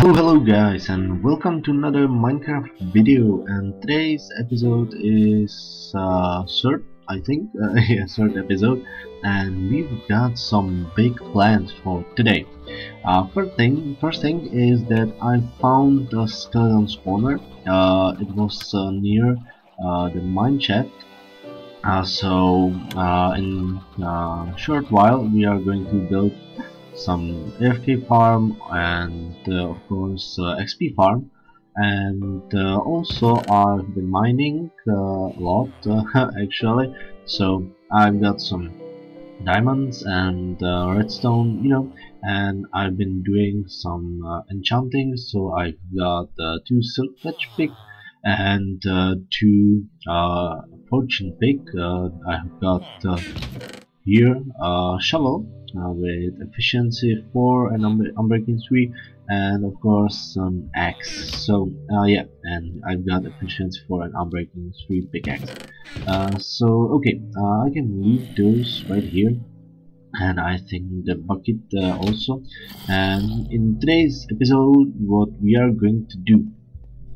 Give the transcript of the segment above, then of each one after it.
Hello guys, and welcome to another Minecraft video. And today's episode is third, I think. Yeah, third episode, and we've got some big plans for today. First thing is that I found the skeleton spawner. It was near the mine shaft. In a short while we are going to build some AFK farm and of course XP farm, and also I've been mining a lot actually, so I've got some diamonds and redstone, you know, and I've been doing some enchanting, so I've got 2 silk fetch pick and 2 fortune pick. I've got here shovel with efficiency 4 and unbreaking 3, and of course some axe. So yeah, and I've got efficiency 4 and unbreaking 3 pickaxe. I can leave those right here, and I think the bucket also. And in today's episode, what we are going to do,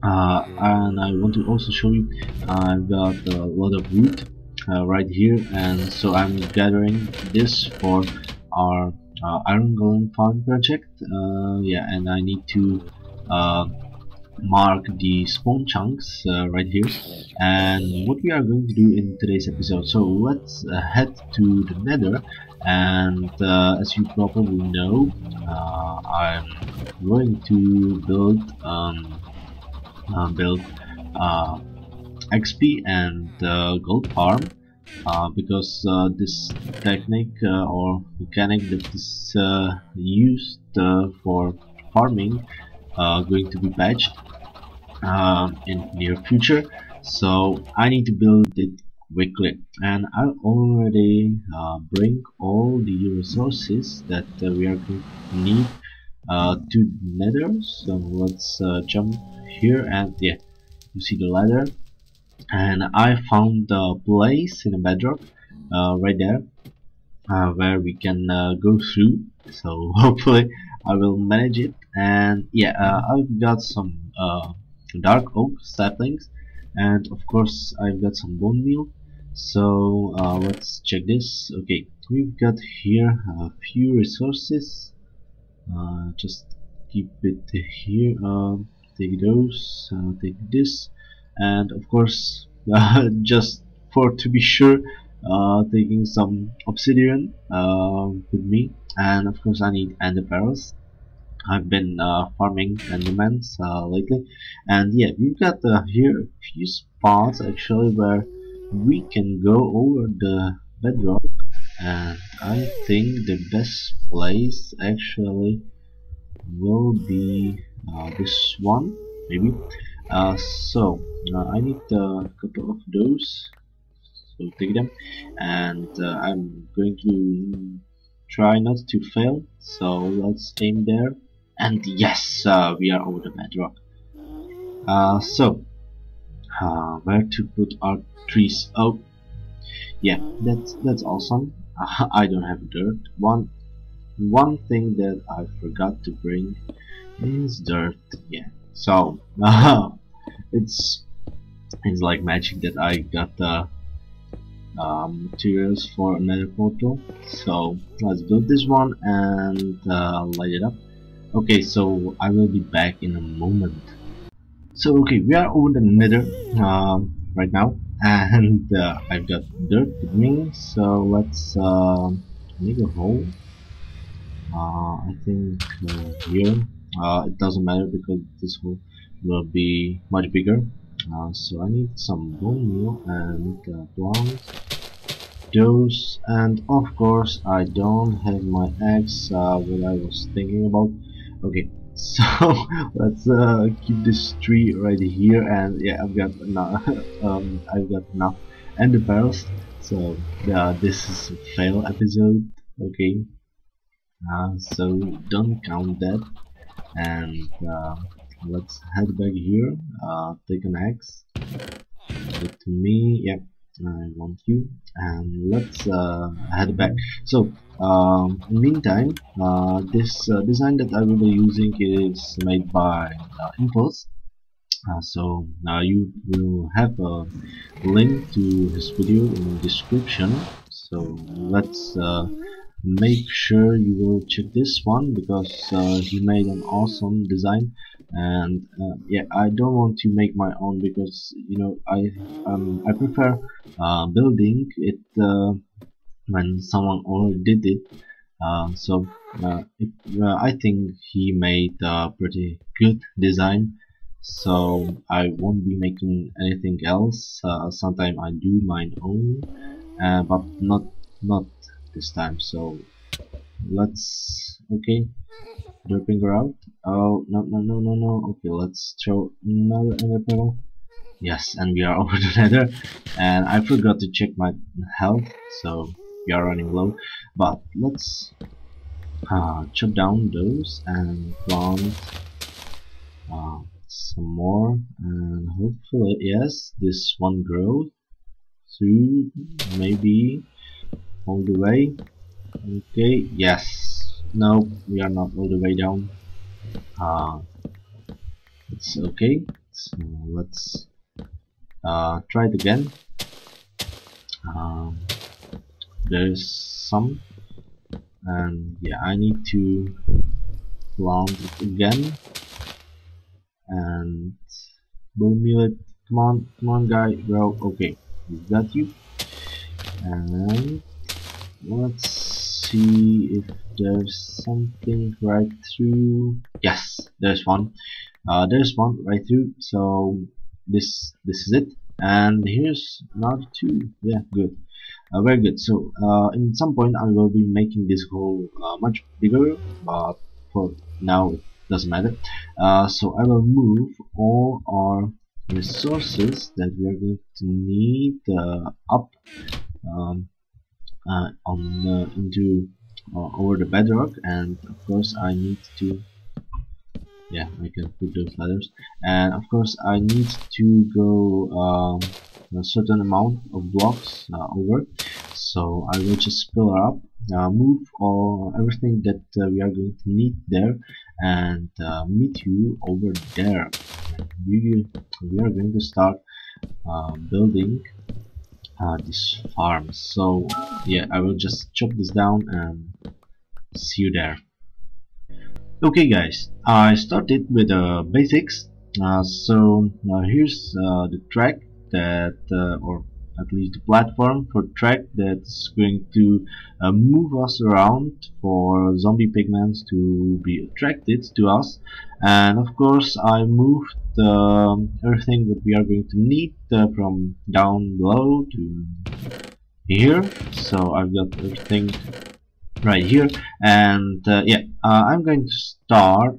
and I want to also show you, I've got a lot of wood right here, and so I'm gathering this for our iron golem farm project. Yeah, and I need to mark the spawn chunks right here, and what we are going to do in today's episode. So let's head to the nether, and as you probably know, I'm going to build XP and gold farm, because this technique or mechanic that is used for farming going to be patched in near future, so I need to build it quickly. And I already bring all the resources that we are going to need to nether, so let's jump here, and yeah, you see the ladder. And I found a place in the bedrock right there where we can go through, so hopefully I will manage it. And yeah, I've got some dark oak saplings, and of course I've got some bone meal, so let's check this. Okay, we've got here a few resources, just keep it here, take those, take this, and of course just for to be sure, taking some obsidian with me. And of course I need ender pearls. I've been farming endermans lately. And yeah, we've got here a few spots actually where we can go over the bedrock, and I think the best place actually will be this one maybe. I need a couple of those, so take them, and I'm going to try not to fail, so let's aim there, and yes, we are over the bedrock. Where to put our trees? Oh yeah, that's awesome. I don't have dirt. One thing that I forgot to bring is dirt. Yeah, so it's like magic that I got the materials for another portal. So let's build this one and light it up. Okay, so I will be back in a moment. So okay, we are over the nether right now, and I've got dirt with me, so let's make a hole. I think here. It doesn't matter because this hole will be much bigger. So I need some bone meal and plants, those, and of course I don't have my axe, what I was thinking about. Okay, so let's keep this tree right here, and yeah, I've got enough. I've got enough ender pearls, so this is a fail episode. Okay, so don't count that. And let's head back here, take an axe with me. Yep, I want you, and let's head back. So meantime, this design that I will be using is made by Impulse. So now you will have a link to his video in the description, so let's make sure you will check this one, because he made an awesome design. And yeah, I don't want to make my own, because you know, I prefer building it when someone already did it. So I think he made a pretty good design, so I won't be making anything else. Sometimes I do mine own, but not this time. So let's, okay, dropping her out. Oh no, okay, let's throw another nether pearl. Yes, and we are over the nether, and I forgot to check my health, so we are running low. But let's chop down those and plant some more, and hopefully, yes, this one grows through, maybe all the way. Okay, yes, no, we are not all the way down. It's okay, so let's try it again. There's some, and yeah, I need to plant it again, and boom, millet, come on guy, bro. Okay, is that you? And let's see if there's something right through. Yes, there's one right through. So this is it, and here's another two. Yeah, good, very good. So in some point I will be making this hole much bigger, but for now it doesn't matter. So I will move all our resources that we are going to need up into over the bedrock, and of course I need to, yeah, I can put those ladders, and of course I need to go a certain amount of blocks over. So I will just pillar up, move all everything that we are going to need there, and meet you over there. We are going to start building this farm. So yeah, I will just chop this down and see you there. Okay guys, I started with the basics. So here's the track that or at least the platform for track that's going to move us around, for zombie pigments to be attracted to us. And of course I moved everything that we are going to need from down below to here. So I've got everything right here, and yeah, I'm going to start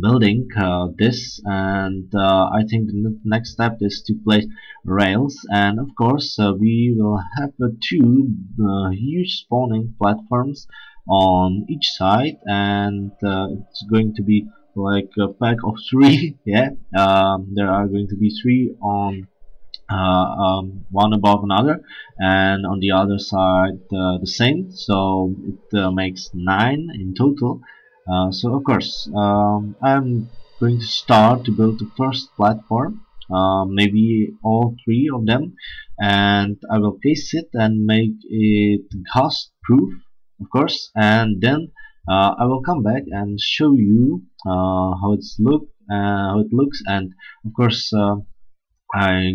building this, and I think the next step is to place rails. And of course we will have two huge spawning platforms on each side, and it's going to be like a pack of three. Yeah, there are going to be three on one above another, and on the other side the same. So it makes 9 in total. So of course I'm going to start to build the first platform, maybe all three of them, and I will place it and make it gas proof, of course. And then I will come back and show you how it's how it looks, and of course I'm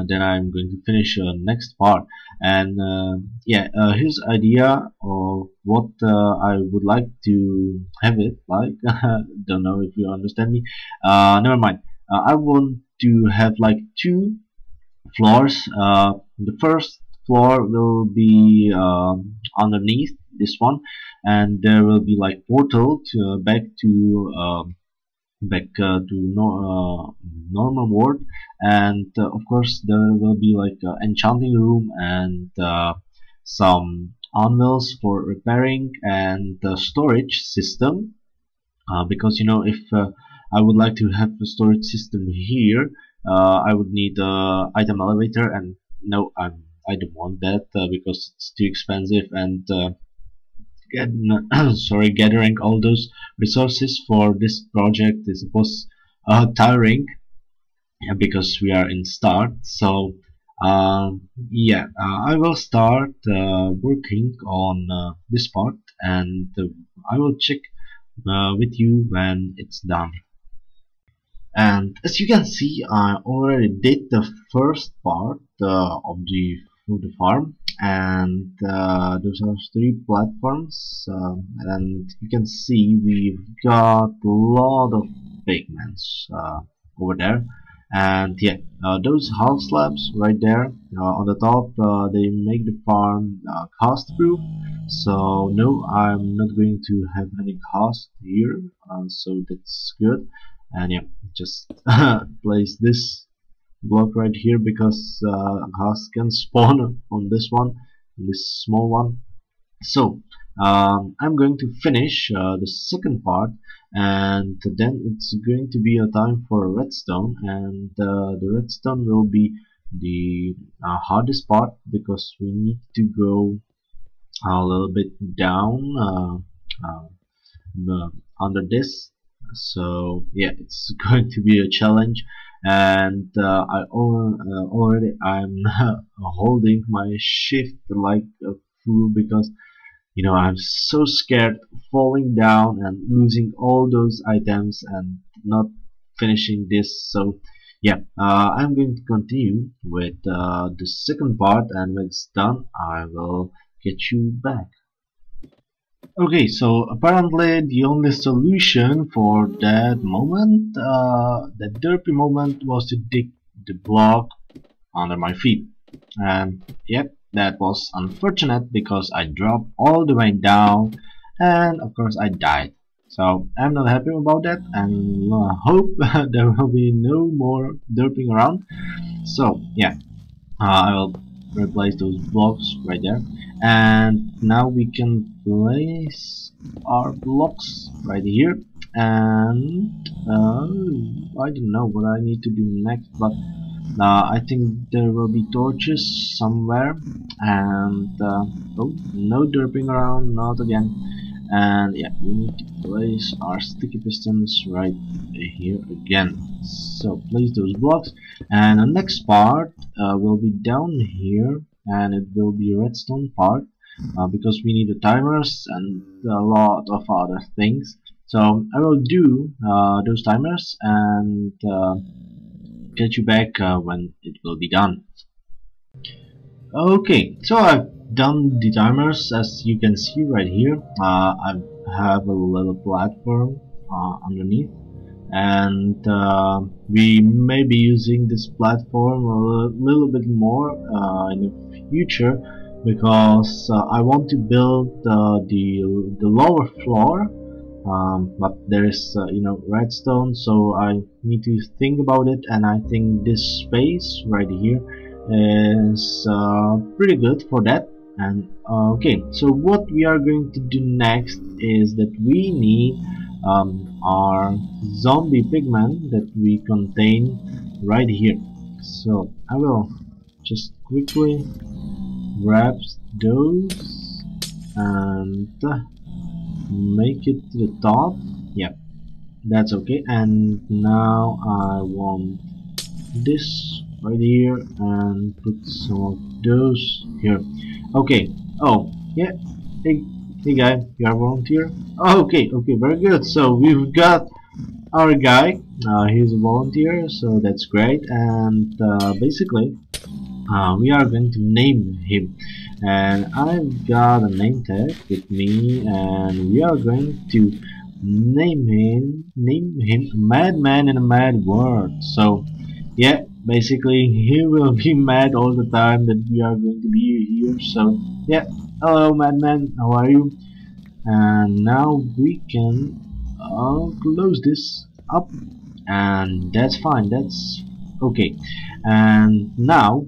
going to finish next part. And yeah, here's idea of what I would like to have it like. Don't know if you understand me. Never mind. I want to have like two floors. The first floor will be underneath this one, and there will be like portal to back to normal world. And of course there will be like enchanting room, and some anvils for repairing, and the storage system, because you know, if I would like to have a storage system here, I would need item elevator and no, I don't want that because it's too expensive, and gathering all those resources for this project is both tiring, because we are in start. So I will start working on this part, and I will check with you when it's done. And as you can see, I already did the first part of the farm, and those are 3 platforms, and you can see we've got a lot of pigments over there. And yeah, those half slabs right there on the top, they make the farm cast proof. So no, I'm not going to have any cast here, so that's good. And yeah, just place this block right here, because cast can spawn on this one, this small one. So I'm going to finish the second part, and then it's going to be a time for redstone, and the redstone will be the hardest part, because we need to go a little bit down under this. So yeah, it's going to be a challenge, and I'm holding my shift like a fool, because you know, I'm so scared of falling down and losing all those items and not finishing this. So yeah, I'm going to continue with the second part, and when it's done I will get you back. Okay, so apparently the only solution for that moment, that derpy moment, was to dig the block under my feet. And yep, that was unfortunate, because I dropped all the way down, and of course I died. So I'm not happy about that, and I hope there will be no more derping around. So yeah, I will replace those blocks right there, and now we can place our blocks right here. And I don't know what I need to do next, but I think there will be torches somewhere, and oh, no derping around, not again. And yeah, we need to place our sticky pistons right here again. So place those blocks, and the next part will be down here, and it will be redstone part, because we need the timers and a lot of other things. So I will do those timers and get you back when it will be done. Okay, so I've done the timers, as you can see right here. I have a little platform underneath, and we may be using this platform a little bit more in the future, because I want to build the lower floor, but there is you know, redstone, so I need to think about it. And I think this space right here is pretty good for that. And okay, so what we are going to do next is that we need our zombie pigment that we contain right here. So I will just quickly grab those and make it to the top. Yeah, that's okay. And now I want this right here, and put some of those here. Okay, oh yeah, hey guy, you are a volunteer? Okay, very good. So we've got our guy, he's a volunteer, so that's great. And basically we are going to name him, and I've got a name tag with me, and we are going to name him Madman in a Mad World. So yeah, basically he will be mad all the time that we are going to be here. So yeah, hello Madman, how are you? And now we can close this up, and that's fine, that's okay. And now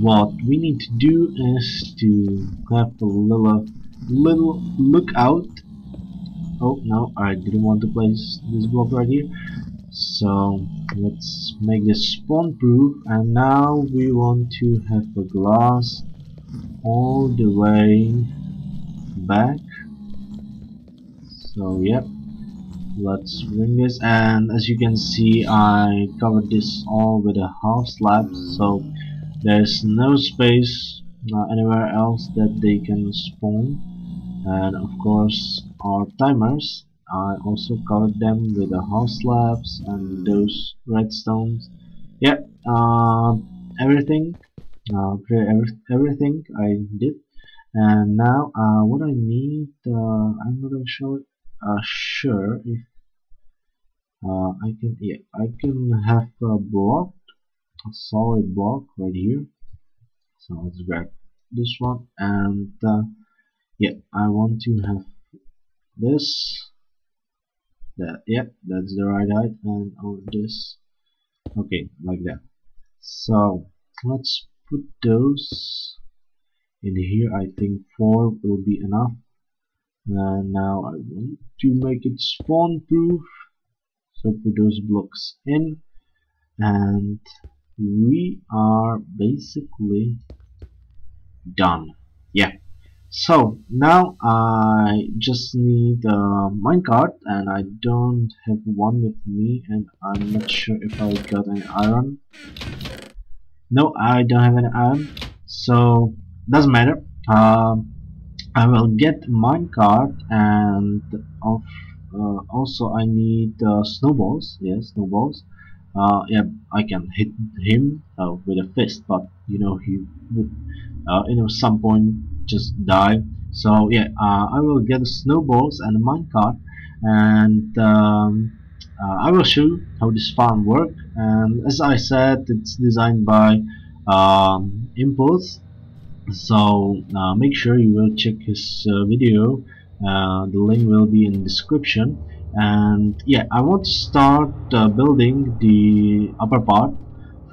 what we need to do is to have a little look out. Oh no, I didn't want to place this block right here. So Let's make this spawn proof, and now we want to have a glass all the way back. So yep, let's bring this, and as you can see I covered this all with a half slab, so there's no space anywhere else that they can spawn. And of course our timers, I also covered them with the half slabs and those redstones. Yeah, everything I did. And now what I need, I'm not sure if I can. Yeah, I can have a block, a solid block right here. So let's grab this one, and yeah, I want to have this. That, yeah, that's the right height, and all this. Okay, like that. So let's put those in here. I think 4 will be enough. And now I want to make it spawn proof, so put those blocks in, and we are basically done. Yeah. So now I just need a minecart, and I don't have one with me, and I'm not sure if I got any iron. No, I don't have any iron, so doesn't matter. I will get minecart, and also I need snowballs. Yes, snowballs. Yeah, I can hit him with a fist, but you know he would, some point just die. So yeah, I will get the snowballs and a minecart, and I will show you how this farm works. And as I said, it's designed by Impulse. So make sure you will check his video. The link will be in the description. And yeah, I want to start building the upper part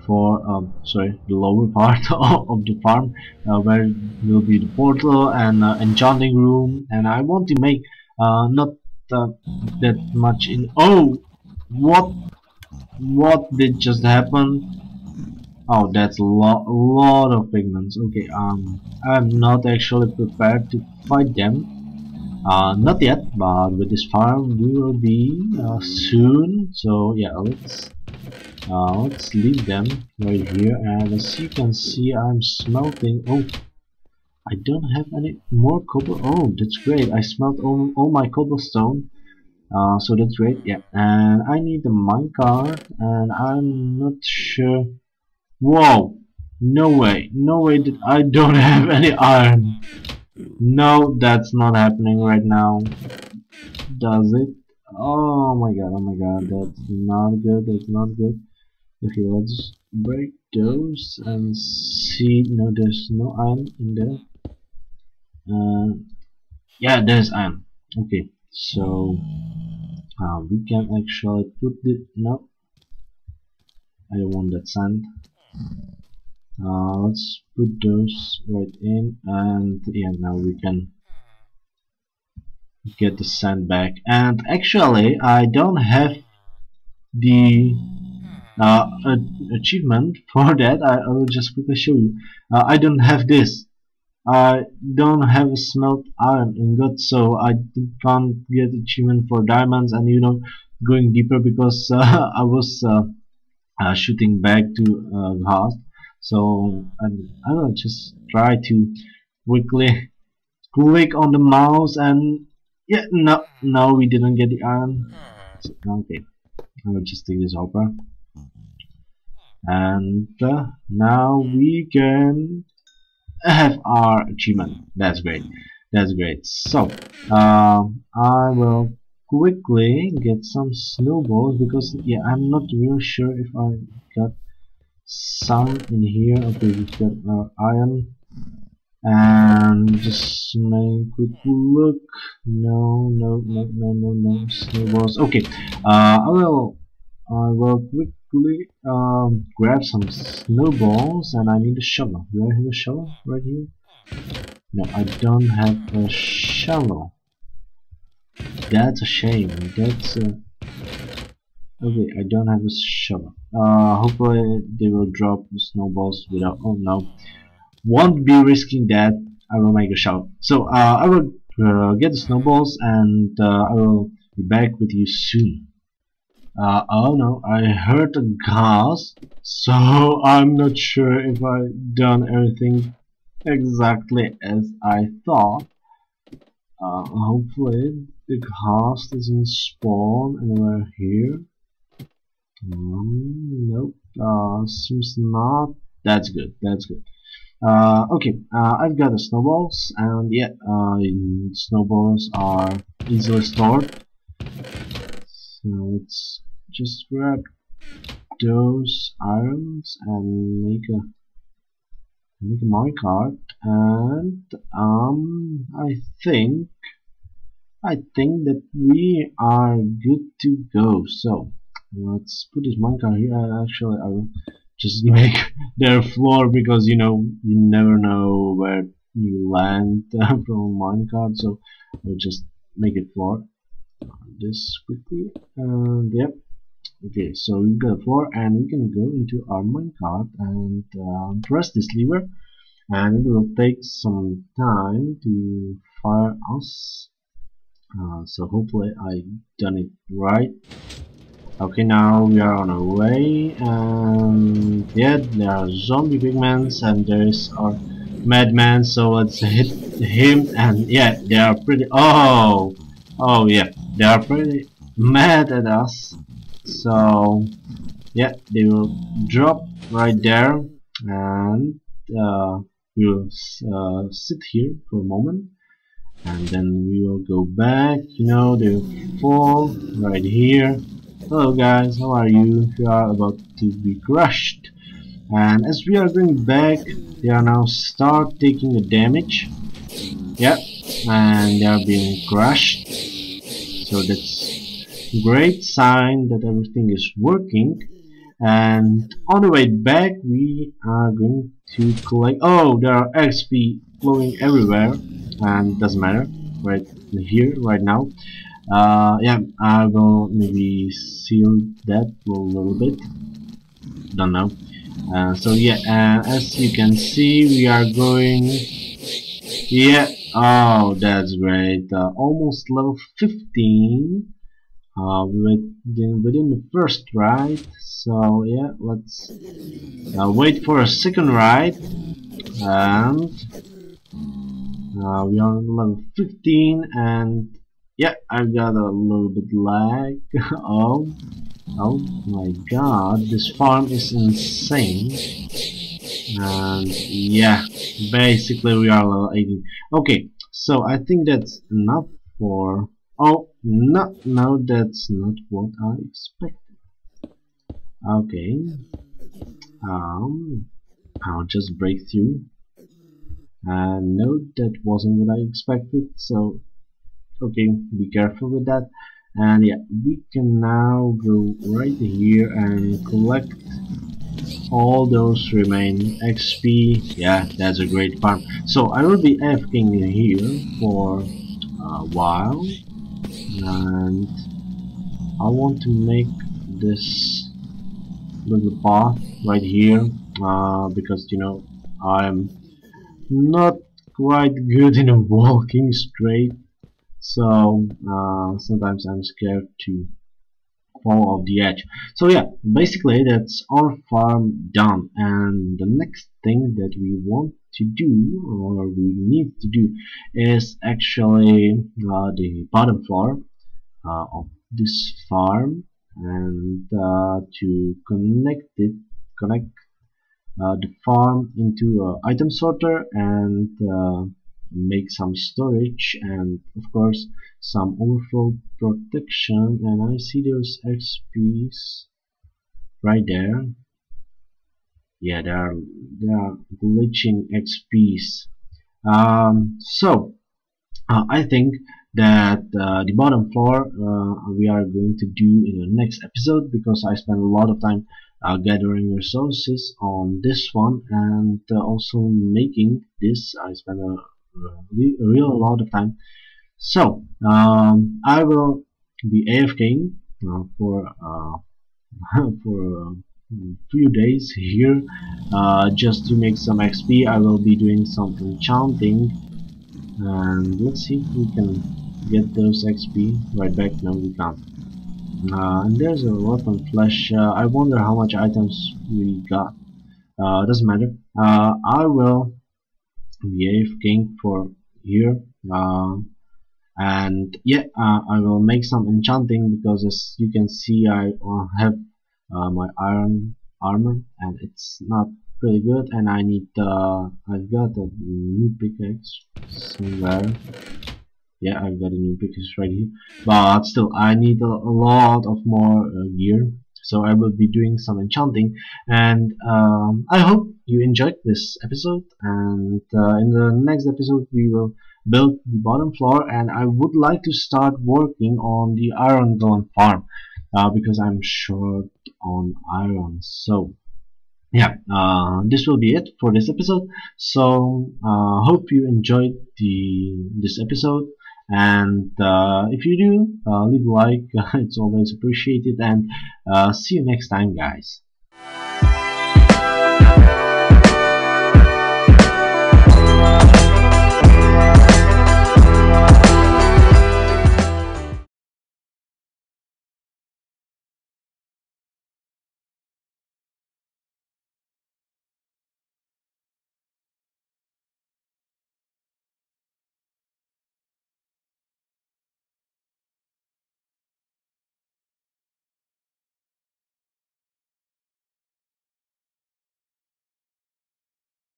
for the lower part of the farm, where will be the portal and enchanting room. And I want to make not that much in. Oh, what did just happen? Oh, that's a lot of pigments. Okay, I'm not actually prepared to fight them. Not yet, but with this farm we will be soon. So yeah, let's leave them right here. And as you can see, I'm smelting. Oh, I don't have any more cobble. Oh, that's great. I smelt all my cobblestone. So that's great. Yeah, and I need a minecart, and I'm not sure. Whoa! No way that I don't have any iron. No, that's not happening right now. Does it? Oh my god, that's not good, Okay, let's break those and see. No, there's no iron in there. Yeah, there's iron. Okay, so we can actually put the. No, I don't want that sand. Let's put those right in, and yeah, now we can get the sand back. And actually I don't have the achievement for that. I will just quickly show you. I don't have this. I don't have a smelt iron ingot, so I can't get achievement for diamonds, and you know, going deeper, because I was shooting back to house. So I will just try to quickly click on the mouse, and yeah, no, we didn't get the iron. So, okay, I will just take this hopper, and now we can have our achievement. That's great. So I will quickly get some snowballs, because yeah, I'm not real sure if I got some in here. Okay, we've got our iron, and just make a quick look. No snowballs. Okay, I will quickly grab some snowballs, and I need a shovel. Do I have a shovel right here? No, I don't have a shovel. That's a shame. That's Okay, I don't have a shovel. Hopefully they will drop snowballs without. Oh no, won't be risking that. I will make a shovel. So I will get the snowballs and I will be back with you soon. Oh no, I heard a gas, so I'm not sure if I done everything exactly as I thought. Hopefully the gas doesn't spawn anywhere here. Nope, seems not. That's good, that's good. Okay, I've got the snowballs, and yeah, snowballs are easily stored. So let's just grab those irons and make a minecart, and I think that we are good to go. So let's put this minecart here. Actually, I will just make their floor, because you know, you never know where you land from minecart, so I'll just make it floor. This quickly, and yep. Okay, so we've got a floor, and we can go into our minecart and press this lever, and it will take some time to fire us. So hopefully I done it right. Okay, now we are on our way, and yeah, there are zombie pigments, and there is our madman. So let's hit him, and yeah, they are pretty. Oh yeah, they are pretty mad at us, so yeah, they will drop right there, and we will sit here for a moment, and then we will go back. You know, they will fall right here. Hello guys, how are you? You are about to be crushed, and as we are going back, they are now start taking the damage. Yeah, and they are being crushed, so that's a great sign that everything is working. And on the way back, we are going to collect. Oh, there are XP flowing everywhere, and doesn't matter right here right now. Yeah, I will maybe seal that for a little bit, don't know. So yeah, as you can see, we are going. Yeah, oh, that's great. Almost level 15 within the first ride. So yeah, let's wait for a second ride, and we are level 15, and yeah, I've got a little bit lag. oh my god, this farm is insane. And yeah, basically we are level 18. Okay, so I think that's enough for. Oh no, no, that's not what I expected. Okay, I'll just break through. And no, that wasn't what I expected. So okay, be careful with that. And yeah, we can now go right here and collect all those remaining XP. yeah, that's a great farm. So I will be AFKing here for a while, and I want to make this little path right here, because you know, I'm not quite good in walking straight, so sometimes I'm scared to fall off the edge. So yeah, basically that's our farm done, and the next thing that we want to do, or we need to do, is actually the bottom floor of this farm, and to connect the farm into an item sorter, and make some storage, and of course some overflow protection. And I see those XP's right there. Yeah, they are glitching XP's. So I think that the bottom floor we are going to do in the next episode, because I spent a lot of time gathering resources on this one, and also making this. I spent a real lot of time. So I will be AFKing for for a few days here, just to make some XP. I will be doing some enchanting, and let's see if we can get those XP right back. No, we can't. And there's a lot on flesh. I wonder how much items we got. Doesn't matter. I will be AFKing for here. And yeah, I will make some enchanting, because as you can see, I have my iron armor and it's not pretty good, and I need I've got a new pickaxe somewhere. Yeah, I've got a new pickaxe right here, but still I need a lot of more gear, so I will be doing some enchanting. And I hope you enjoyed this episode, and in the next episode we will build the bottom floor, and I would like to start working on the iron golem farm, because I'm short on iron. So yeah, this will be it for this episode. So hope you enjoyed this episode, and if you do, leave a like, it's always appreciated, and see you next time, guys.